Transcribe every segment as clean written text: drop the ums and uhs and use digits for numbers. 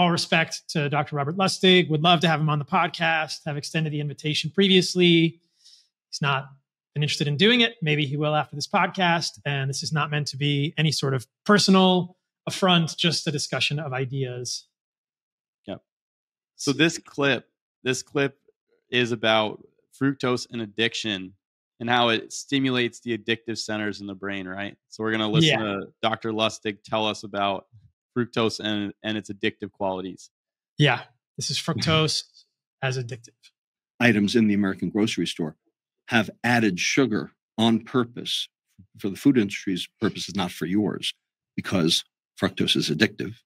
all respect to Dr. Robert Lustig. Would love to have him on the podcast. Have extended the invitation previously. He's not been interested in doing it. Maybe he will after this podcast. And this is not meant to be any sort of personal affront, just a discussion of ideas. Yep. So this clip is about fructose and addiction and how it stimulates the addictive centers in the brain, right? So we're going to listen to Dr. Lustig tell us about fructose and its addictive qualities. Yeah, this is fructose as addictive. Items in the American grocery store have added sugar on purpose for the food industry's purposes, not for yours, because fructose is addictive,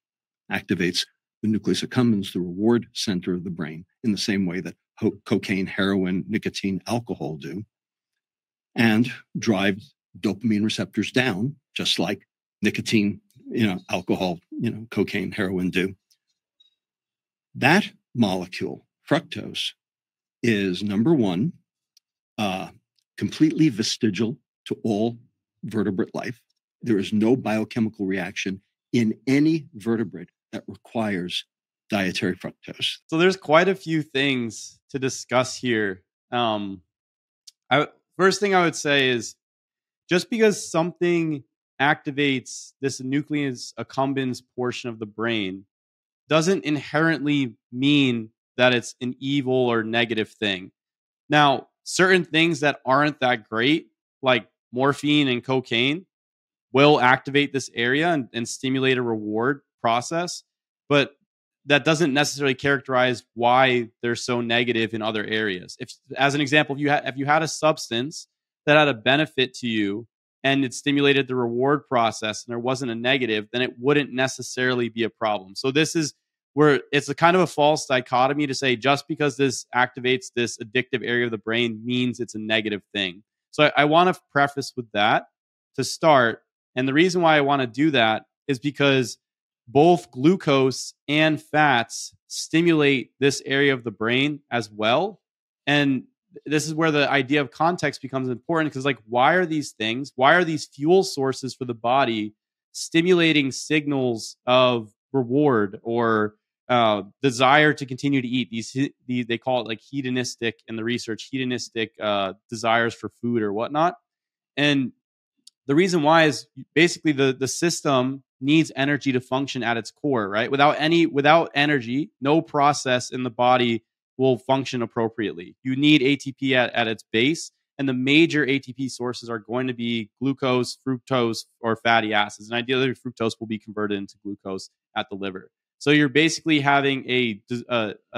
activates the nucleus accumbens, the reward center of the brain, in the same way that cocaine, heroin, nicotine, alcohol do, and drives dopamine receptors down, just like nicotine, alcohol, cocaine, heroin do. That molecule, fructose, is number one, completely vestigial to all vertebrate life. There is no biochemical reaction in any vertebrate that requires dietary fructose. So there's quite a few things to discuss here. First thing I would say is, just because something activates this nucleus accumbens portion of the brain doesn't inherently mean that it's an evil or negative thing. Now, certain things that aren't that great, like morphine and cocaine, will activate this area and stimulate a reward process, but that doesn't necessarily characterize why they're so negative in other areas. If, as an example, if you had a substance that had a benefit to you and it stimulated the reward process and there wasn't a negative, then it wouldn't necessarily be a problem. So this is where it's a kind of a false dichotomy to say just because this activates this addictive area of the brain means it's a negative thing. So I want to preface with that to start. And the reason why I want to do that is because both glucose and fats stimulate this area of the brain as well. And this is where the idea of context becomes important, because why are these things, why are these fuel sources for the body stimulating signals of reward or desire to continue to eat? These they call it hedonistic in the research, hedonistic desires for food or whatnot. And the reason why is basically the system needs energy to function at its core, right? Without energy, no process in the body will function appropriately. You need ATP at its base, and the major ATP sources are going to be glucose, fructose, or fatty acids. And ideally, fructose will be converted into glucose at the liver. So you're basically having a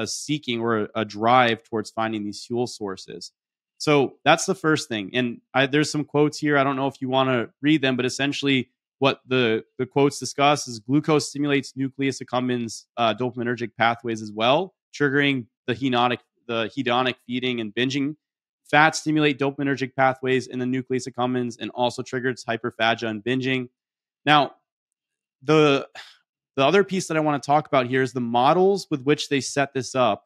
seeking or a drive towards finding these fuel sources. So that's the first thing. And there's some quotes here. I don't know if you want to read them, but essentially what the quotes discuss is glucose stimulates nucleus accumbens dopaminergic pathways as well, triggering the hedonic feeding and binging. Fats stimulate dopaminergic pathways in the nucleus accumbens and also triggers hyperphagia and binging. Now, the other piece that I want to talk about here is the models with which they set this up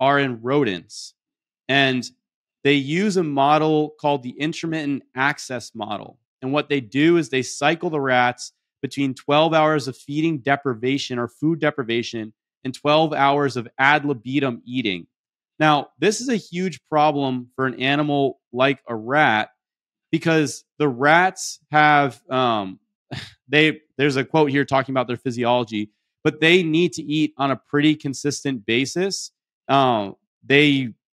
are in rodents. And they use a model called the intermittent access model. And what they do is they cycle the rats between 12 hours of feeding deprivation or food deprivation and 12 hours of ad libitum eating. Now, this is a huge problem for an animal like a rat, because the rats have, there's a quote here talking about their physiology, but they need to eat on a pretty consistent basis.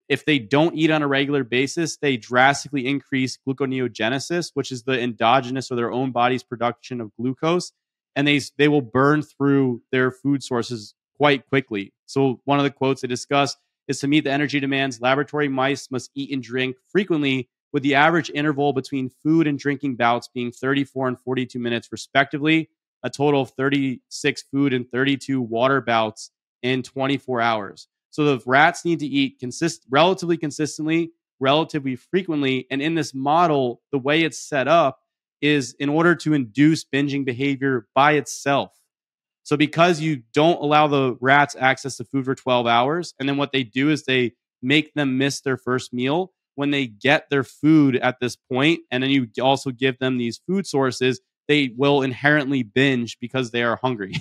If they don't eat on a regular basis, they drastically increase gluconeogenesis, which is the endogenous or their own body's production of glucose, and they will burn through their food sources quite quickly. So one of the quotes they discuss is, to meet the energy demands, laboratory mice must eat and drink frequently, with the average interval between food and drinking bouts being 34 and 42 minutes respectively, a total of 36 food and 32 water bouts in 24 hours. So the rats need to eat relatively consistently, relatively frequently. And in this model, the way it's set up is in order to induce binging behavior by itself. So because you don't allow the rats access to food for 12 hours, and then what they do is they make them miss their first meal when they get their food at this point, and then you also give them these food sources, they will inherently binge because they are hungry.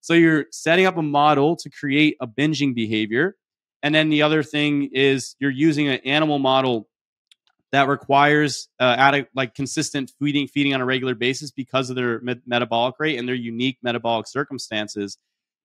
So you're setting up a model to create a binging behavior. And then the other thing is you're using an animal model that requires consistent feeding on a regular basis because of their metabolic rate and their unique metabolic circumstances.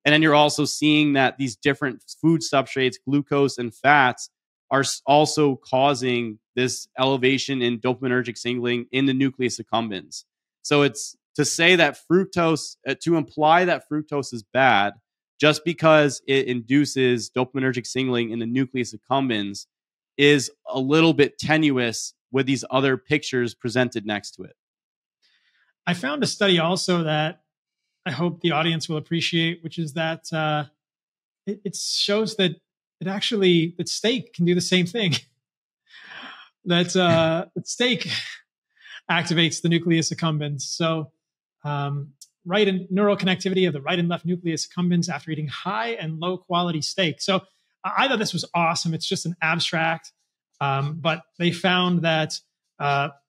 And then you're also seeing that these different food substrates, glucose and fats, are also causing this elevation in dopaminergic signaling in the nucleus accumbens. So it's to say that to imply that fructose is bad just because it induces dopaminergic signaling in the nucleus accumbens is a little bit tenuous with these other pictures presented next to it. I found a study also that I hope the audience will appreciate, which is that it shows that that steak can do the same thing. That steak activates the nucleus accumbens. So right and neural connectivity of the right and left nucleus accumbens after eating high and low quality steak. So I thought this was awesome. It's just an abstract, but they found that,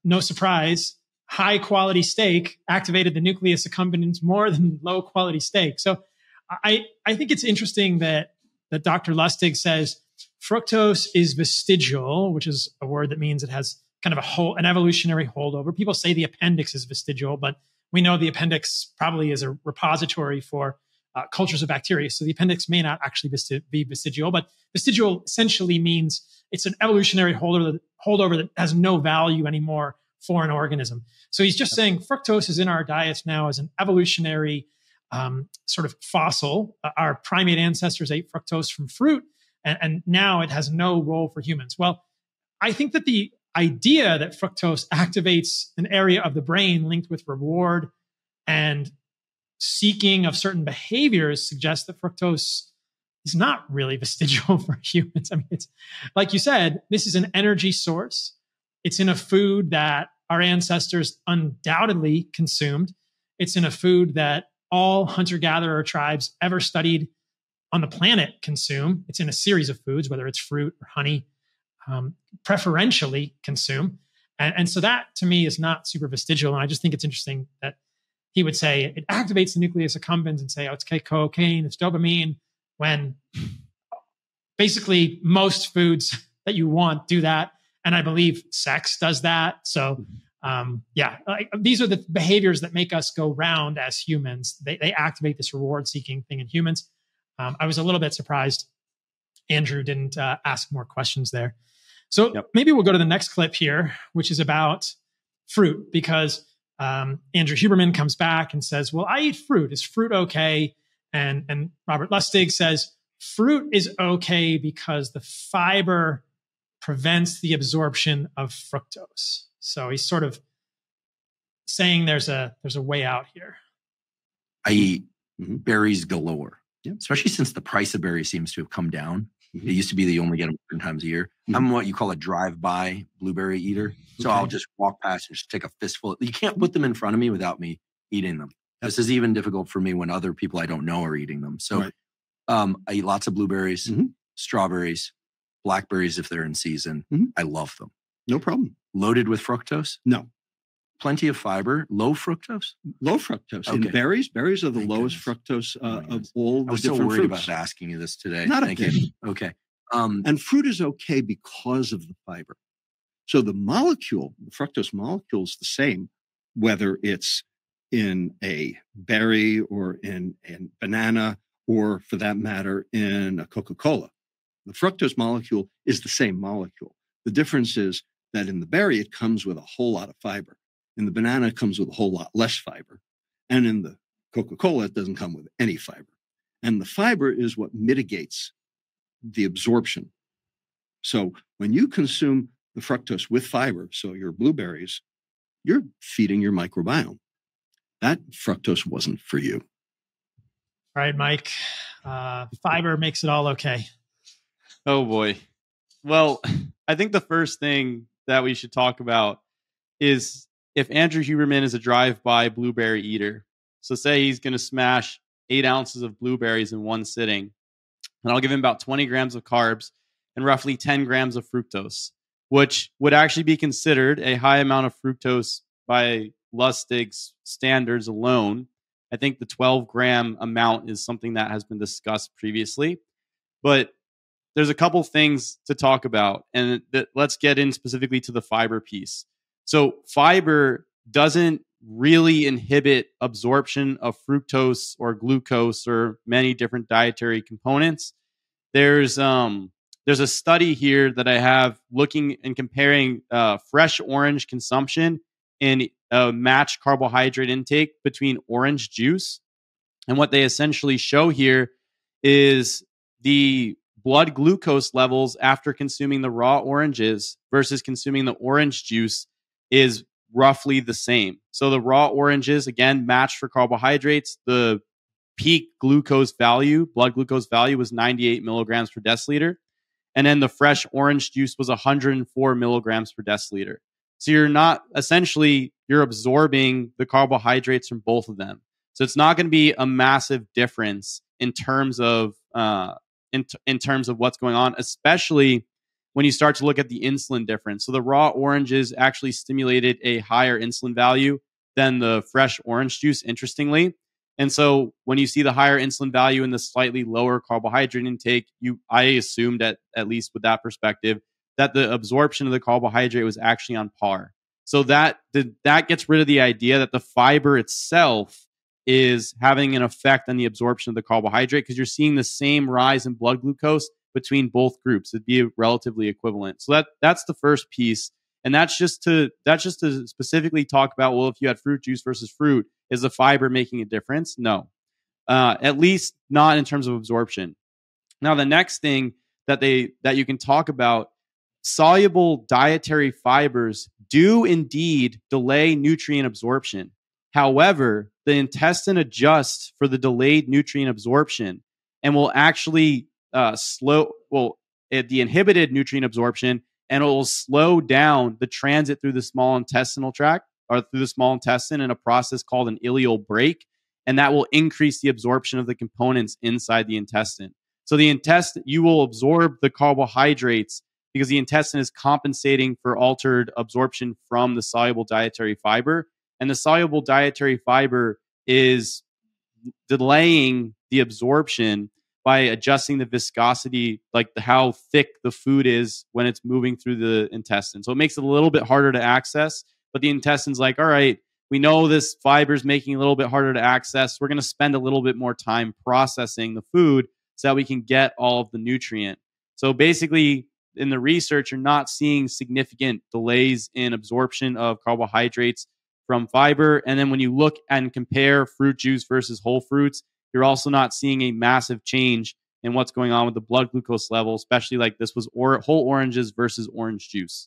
no surprise, high quality steak activated the nucleus accumbens more than low quality steak. So I think it's interesting that Dr. Lustig says fructose is vestigial, which is a word that means it has kind of an evolutionary holdover. People say the appendix is vestigial, but we know the appendix probably is a repository for cultures of bacteria. So the appendix may not actually be vestigial, but vestigial essentially means it's an evolutionary holdover that has no value anymore for an organism. So he's just saying fructose is in our diets now as an evolutionary sort of fossil. Our primate ancestors ate fructose from fruit, and now it has no role for humans. Well, I think that the idea that fructose activates an area of the brain linked with reward and seeking of certain behaviors suggests that fructose is not really vestigial for humans. I mean, it's like you said, this is an energy source. It's in a food that our ancestors undoubtedly consumed. It's in a food that all hunter-gatherer tribes ever studied on the planet consume. It's in a series of foods, whether it's fruit or honey, preferentially consume. And so that, to me, is not super vestigial. And I just think it's interesting that he would say it activates the nucleus accumbens and say, oh, it's cocaine, it's dopamine, when basically most foods that you want do that. And I believe sex does that. So these are the behaviors that make us go round as humans. They activate this reward-seeking thing in humans. I was a little bit surprised Andrew didn't ask more questions there. So maybe we'll go to the next clip here, which is about fruit, because Andrew Huberman comes back and says, well, I eat fruit. Is fruit okay? And Robert Lustig says, fruit is okay because the fiber prevents the absorption of fructose. So he's sort of saying there's a way out here. I eat berries galore, especially since the price of berries seems to have come down. It used to be that you only get them certain times a year. I'm what you call a drive-by blueberry eater. So I'll just walk past and just take a fistful. You can't put them in front of me without me eating them. This is even difficult for me when other people I don't know are eating them. So I eat lots of blueberries, strawberries, blackberries if they're in season. I love them. No problem. Loaded with fructose? No. Plenty of fiber, low fructose? Low fructose. Okay. In berries, are the lowest fructose of all the different fruits. I was so worried about asking you this today. Not a thing. Okay. And fruit is okay because of the fiber. So the molecule, the fructose molecule is the same, whether it's in a berry or in banana or, for that matter, in a Coca-Cola. The fructose molecule is the same molecule. The difference is that in the berry, it comes with a whole lot of fiber. In the banana, it comes with a whole lot less fiber. And in the Coca-Cola, it doesn't come with any fiber. And the fiber is what mitigates the absorption. So when you consume the fructose with fiber, so your blueberries, you're feeding your microbiome. That fructose wasn't for you. All right, Mike. Fiber makes it all okay. Oh, boy. Well, I think the first thing that we should talk about is if Andrew Huberman is a drive-by blueberry eater. So say he's going to smash 8 ounces of blueberries in one sitting, and I'll give him about 20 grams of carbs and roughly 10 grams of fructose, which would actually be considered a high amount of fructose by Lustig's standards alone. I think the 12-gram amount is something that has been discussed previously, but there's a couple things to talk about, and let's get in specifically to the fiber piece. So fiber doesn't really inhibit absorption of fructose or glucose or many different dietary components. There's a study here that I have looking and comparing fresh orange consumption and matched carbohydrate intake between orange juice. And what they essentially show here is the blood glucose levels after consuming the raw oranges versus consuming the orange juice is roughly the same. So the raw oranges, again, matched for carbohydrates. The peak glucose value, blood glucose value, was 98 milligrams per deciliter. And then the fresh orange juice was 104 milligrams per deciliter. So you're absorbing the carbohydrates from both of them. So it's not going to be a massive difference in terms of what's going on, especially when you start to look at the insulin difference. So the raw oranges actually stimulated a higher insulin value than the fresh orange juice, interestingly. And so when you see the higher insulin value and the slightly lower carbohydrate intake, I assumed, at least with that perspective, that the absorption of the carbohydrate was actually on par. So that gets rid of the idea that the fiber itself is having an effect on the absorption of the carbohydrate, because you're seeing the same rise in blood glucose between both groups. It'd be relatively equivalent. So that's the first piece. And that's just to specifically talk about, well, if you had fruit juice versus fruit, is the fiber making a difference? No, at least not in terms of absorption. Now, the next thing that you can talk about, soluble dietary fibers do indeed delay nutrient absorption. However, the intestine adjusts for the delayed nutrient absorption and will actually the inhibited nutrient absorption, and it will slow down the transit through the small intestinal tract, or through the small intestine, in a process called an ileal break, and that will increase the absorption of the components inside the intestine. So the intestine, you will absorb the carbohydrates because the intestine is compensating for altered absorption from the soluble dietary fiber, and the soluble dietary fiber is delaying the absorption by adjusting the viscosity, like how thick the food is when it's moving through the intestine. So it makes it a little bit harder to access, but the intestine's like, all right, we know this fiber's making it a little bit harder to access. We're going to spend a little bit more time processing the food so that we can get all of the nutrient. So basically, in the research, you're not seeing significant delays in absorption of carbohydrates from fiber. And then when you look and compare fruit juice versus whole fruits, you're also not seeing a massive change in what's going on with the blood glucose level, especially like this was whole oranges versus orange juice.